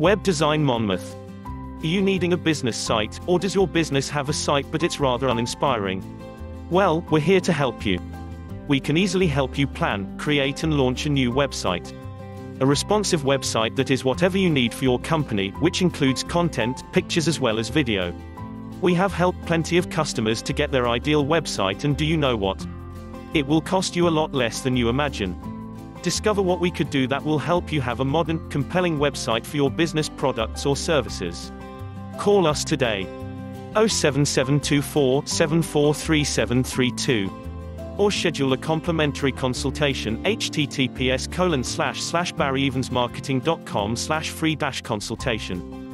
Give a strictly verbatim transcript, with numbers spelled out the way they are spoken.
Web Design Monmouth. Are you needing a business site, or does your business have a site but it's rather uninspiring? Well, we're here to help you. We can easily help you plan, create and launch a new website. A responsive website that is whatever you need for your company, which includes content, pictures as well as video. We have helped plenty of customers to get their ideal website, and do you know what? It will cost you a lot less than you imagine. Discover what we could do that will help you have a modern, compelling website for your business, products or services. Call us today. oh seven seven two four, seven four three seven three two. Or schedule a complimentary consultation, https colon slash slash barrieevansmarketing.com slash free dash consultation.